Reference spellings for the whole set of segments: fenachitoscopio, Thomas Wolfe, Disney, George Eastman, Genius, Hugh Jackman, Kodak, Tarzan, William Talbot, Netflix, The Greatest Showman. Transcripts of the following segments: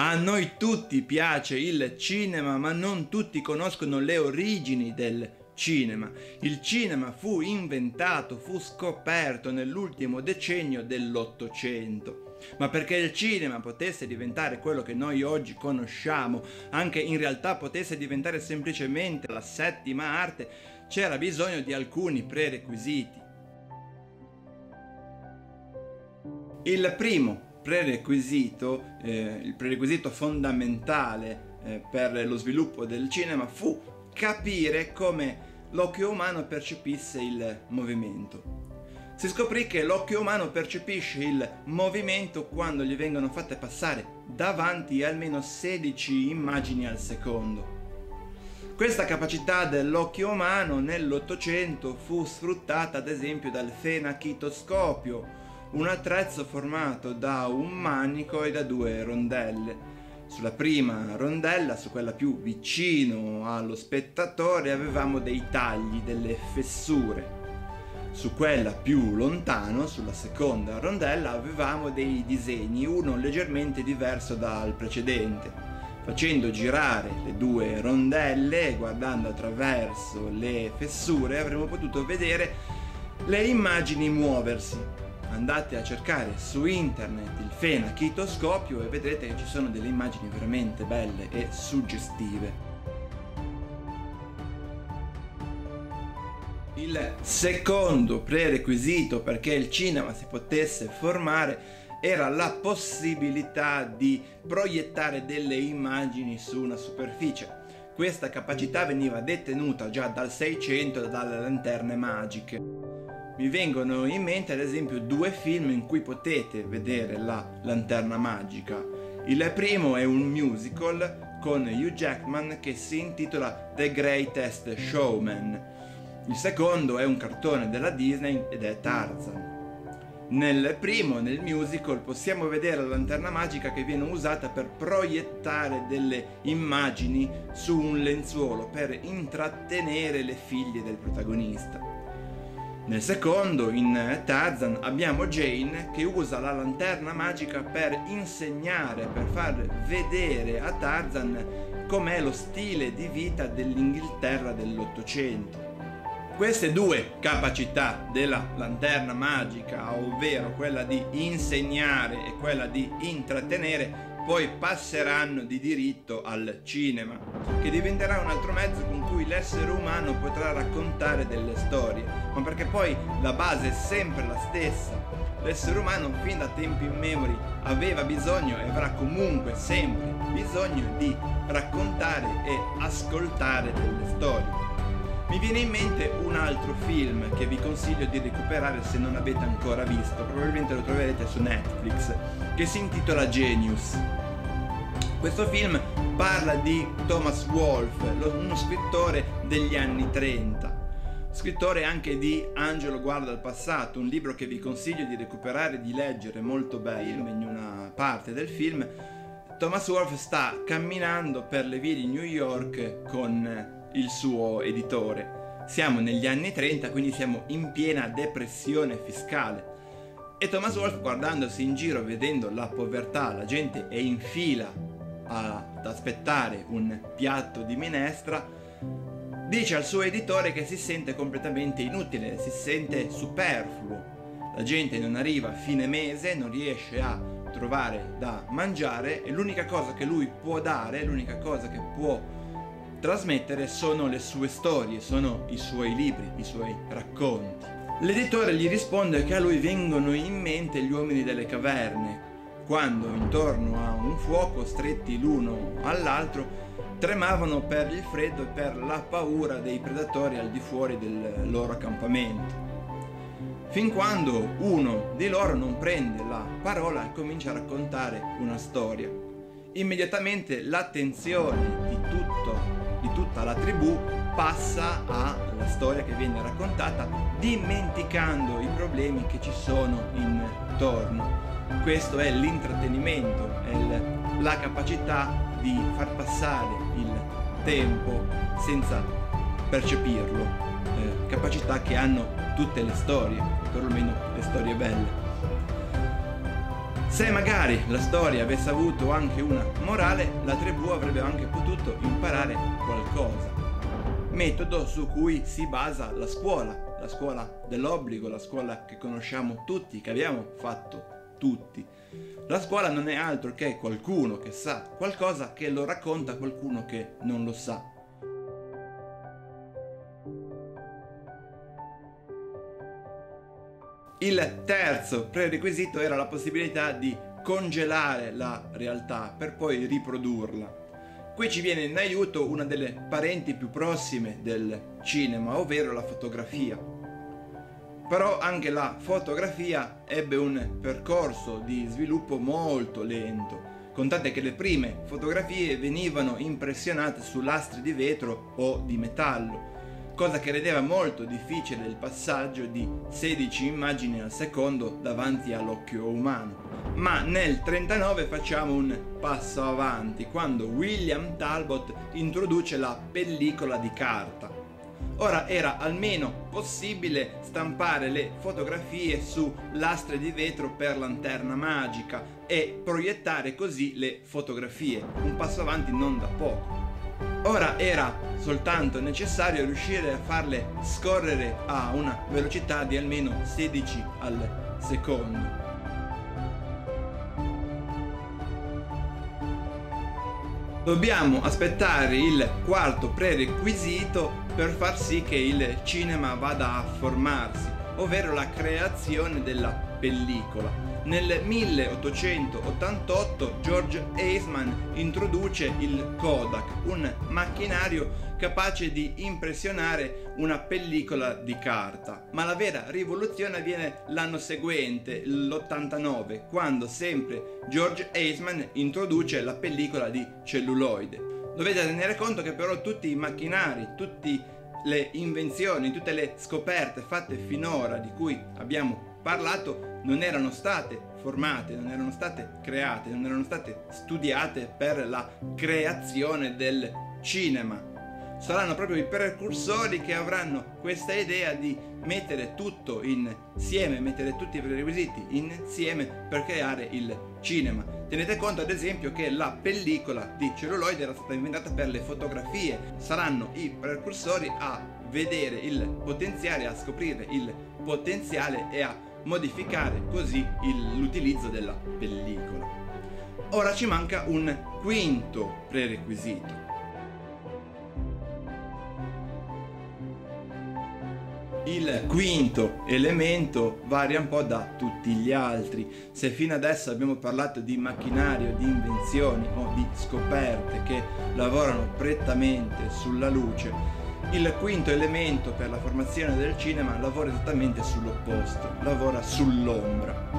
A noi tutti piace il cinema, ma non tutti conoscono le origini del cinema. Il cinema fu inventato, fu scoperto nell'ultimo decennio dell'Ottocento. Ma perché il cinema potesse diventare quello che noi oggi conosciamo, anche in realtà potesse diventare semplicemente la settima arte, c'era bisogno di alcuni prerequisiti. Il primo prerequisito, il prerequisito fondamentale per lo sviluppo del cinema fu capire come l'occhio umano percepisse il movimento. Si scoprì che l'occhio umano percepisce il movimento quando gli vengono fatte passare davanti almeno 16 immagini al secondo. Questa capacità dell'occhio umano nell'Ottocento fu sfruttata ad esempio dal fenachitoscopio, un attrezzo formato da un manico e da due rondelle. Sulla prima rondella, su quella più vicino allo spettatore, avevamo dei tagli, delle fessure. Su quella più lontano, sulla seconda rondella, avevamo dei disegni, uno leggermente diverso dal precedente. Facendo girare le due rondelle, guardando attraverso le fessure, avremmo potuto vedere le immagini muoversi. Andate a cercare su internet il fenachitoscopio e vedrete che ci sono delle immagini veramente belle e suggestive. Il secondo prerequisito perché il cinema si potesse formare era la possibilità di proiettare delle immagini su una superficie. Questa capacità veniva detenuta già dal 600 dalle lanterne magiche. Mi vengono in mente ad esempio due film in cui potete vedere la lanterna magica. Il primo è un musical con Hugh Jackman che si intitola The Greatest Showman. Il secondo è un cartone della Disney ed è Tarzan. Nel primo, nel musical, possiamo vedere la lanterna magica che viene usata per proiettare delle immagini su un lenzuolo per intrattenere le figlie del protagonista. Nel secondo, in Tarzan, abbiamo Jane che usa la lanterna magica per insegnare, per far vedere a Tarzan com'è lo stile di vita dell'Inghilterra dell'Ottocento. Queste due capacità della lanterna magica, ovvero quella di insegnare e quella di intrattenere, poi passeranno di diritto al cinema, che diventerà un altro mezzo con cui l'essere umano potrà raccontare delle storie, ma perché poi la base è sempre la stessa. L'essere umano fin da tempi immemori aveva bisogno e avrà comunque sempre bisogno di raccontare e ascoltare delle storie. Mi viene in mente un altro film che vi consiglio di recuperare se non avete ancora visto, probabilmente lo troverete su Netflix, che si intitola Genius. Questo film parla di Thomas Wolfe, uno scrittore degli anni 30, scrittore anche di Angelo guarda al passato, un libro che vi consiglio di recuperare e di leggere, molto bello. In una parte del film Thomas Wolfe sta camminando per le vie di New York con il suo editore. Siamo negli anni 30, quindi siamo in piena depressione fiscale e Thomas Wolfe, guardandosi in giro, vedendo la povertà, la gente è in fila ad aspettare un piatto di minestra, dice al suo editore che si sente completamente inutile, si sente superfluo. La gente non arriva a fine mese, non riesce a trovare da mangiare e l'unica cosa che lui può dare, l'unica cosa che può trasmettere sono le sue storie, sono i suoi libri, i suoi racconti. L'editore gli risponde che a lui vengono in mente gli uomini delle caverne, quando intorno a un fuoco, stretti l'uno all'altro, tremavano per il freddo e per la paura dei predatori al di fuori del loro accampamento, fin quando uno di loro non prende la parola e comincia a raccontare una storia. Immediatamente l'attenzione di tutta la tribù passa alla storia che viene raccontata, dimenticando i problemi che ci sono intorno. Questo è l'intrattenimento, è la capacità di far passare il tempo senza percepirlo, capacità che hanno tutte le storie, perlomeno le storie belle. Se magari la storia avesse avuto anche una morale, la tribù avrebbe anche potuto imparare qualcosa. Metodo su cui si basa la scuola dell'obbligo, la scuola che conosciamo tutti, che abbiamo fatto tutti. La scuola non è altro che qualcuno che sa qualcosa che lo racconta a qualcuno che non lo sa. Il terzo prerequisito era la possibilità di congelare la realtà per poi riprodurla. Qui ci viene in aiuto una delle parenti più prossime del cinema, ovvero la fotografia. Però anche la fotografia ebbe un percorso di sviluppo molto lento. Contate che le prime fotografie venivano impressionate su lastre di vetro o di metallo, cosa che rendeva molto difficile il passaggio di 16 immagini al secondo davanti all'occhio umano. Ma nel 1939 facciamo un passo avanti, quando William Talbot introduce la pellicola di carta. Ora era almeno possibile stampare le fotografie su lastre di vetro per lanterna magica e proiettare così le fotografie, un passo avanti non da poco. Ora era soltanto necessario riuscire a farle scorrere a una velocità di almeno 16 al secondo. Dobbiamo aspettare il quarto prerequisito per far sì che il cinema vada a formarsi, ovvero la creazione della pellicola. Nel 1888 George Eastman introduce il Kodak, un macchinario capace di impressionare una pellicola di carta. Ma la vera rivoluzione avviene l'anno seguente, l'89, quando sempre George Eastman introduce la pellicola di celluloide. Dovete tenere conto che però tutti i macchinari, tutte le invenzioni, tutte le scoperte fatte finora di cui abbiamo parlato non erano state formate, non erano state create, non erano state studiate per la creazione del cinema. Saranno proprio i precursori che avranno questa idea di mettere tutto insieme, mettere tutti i prerequisiti insieme per creare il cinema. Tenete conto ad esempio che la pellicola di celluloide era stata inventata per le fotografie. Saranno i precursori a vedere il potenziale, a scoprire il potenziale e a modificare così l'utilizzo della pellicola. Ora ci manca un quinto prerequisito. Il quinto elemento varia un po' da tutti gli altri. Se fino adesso abbiamo parlato di macchinario, di invenzioni o di scoperte che lavorano prettamente sulla luce, il quinto elemento per la formazione del cinema lavora esattamente sull'opposto, lavora sull'ombra.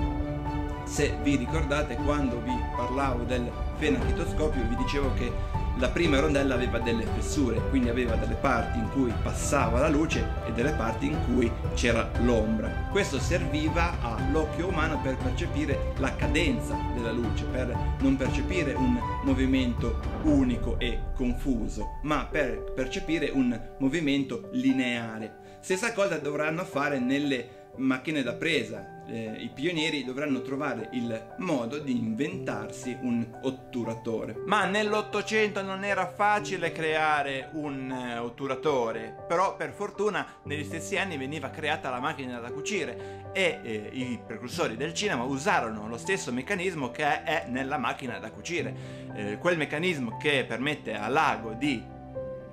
Se vi ricordate, quando vi parlavo del fenachitoscopio vi dicevo che la prima rondella aveva delle fessure, quindi aveva delle parti in cui passava la luce e delle parti in cui c'era l'ombra. Questo serviva all'occhio umano per percepire la cadenza della luce, per non percepire un movimento unico e confuso, ma per percepire un movimento lineare. Stessa cosa dovranno fare nelle macchine da presa. I pionieri dovranno trovare il modo di inventarsi un otturatore. Ma nell'Ottocento non era facile creare un otturatore, però per fortuna negli stessi anni veniva creata la macchina da cucire e i precursori del cinema usarono lo stesso meccanismo che è nella macchina da cucire, quel meccanismo che permette all'ago di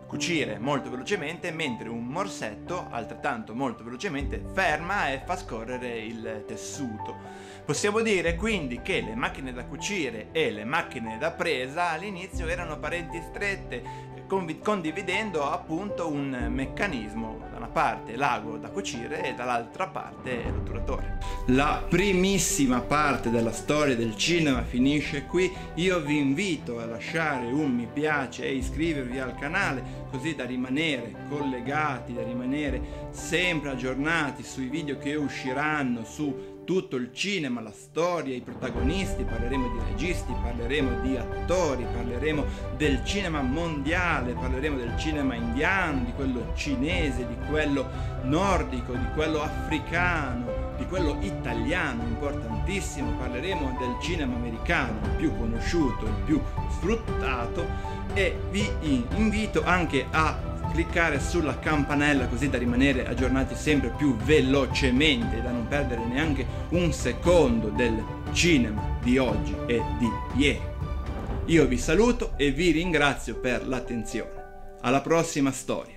cucire molto velocemente mentre un morsetto altrettanto molto velocemente ferma e fa scorrere il tessuto. Possiamo dire quindi che le macchine da cucire e le macchine da presa all'inizio erano parenti strette, condividendo appunto un meccanismo: da una parte l'ago da cucire e dall'altra parte l'otturatore. La primissima parte della storia del cinema finisce qui. Io vi invito a lasciare un mi piace e iscrivervi al canale, così da rimanere collegati, da rimanere sempre aggiornati sui video che usciranno su tutto il cinema, la storia, i protagonisti. Parleremo di registi, parleremo di attori, parleremo del cinema mondiale, parleremo del cinema indiano, di quello cinese, di quello nordico, di quello africano, di di quello italiano importantissimo, parleremo del cinema americano, il più conosciuto, il più sfruttato, e vi invito anche a cliccare sulla campanella così da rimanere aggiornati sempre più velocemente, da non perdere neanche un secondo del cinema di oggi e di ieri. Io vi saluto e vi ringrazio per l'attenzione. Alla prossima storia.